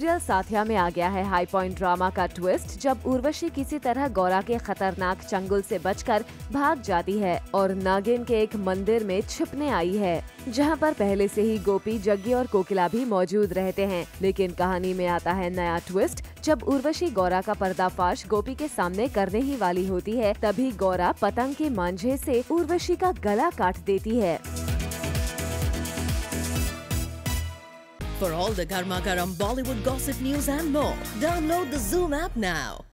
Serial साथिया में आ गया है हाई पॉइंट ड्रामा का ट्विस्ट, जब उर्वशी किसी तरह गौरा के खतरनाक चंगुल से बचकर भाग जाती है और नागिन के एक मंदिर में छिपने आई है, जहां पर पहले से ही गोपी, जग्गी और कोकिला भी मौजूद रहते हैं। लेकिन कहानी में आता है नया ट्विस्ट, जब उर्वशी गौरा का पर्दाफाश गोपी के सामने करने ही वाली होती है, तभी गौरा पतंग के मांझे से उर्वशी का गला काट देती है। For all the garma garam Bollywood gossip news and more, download the Zoom app now.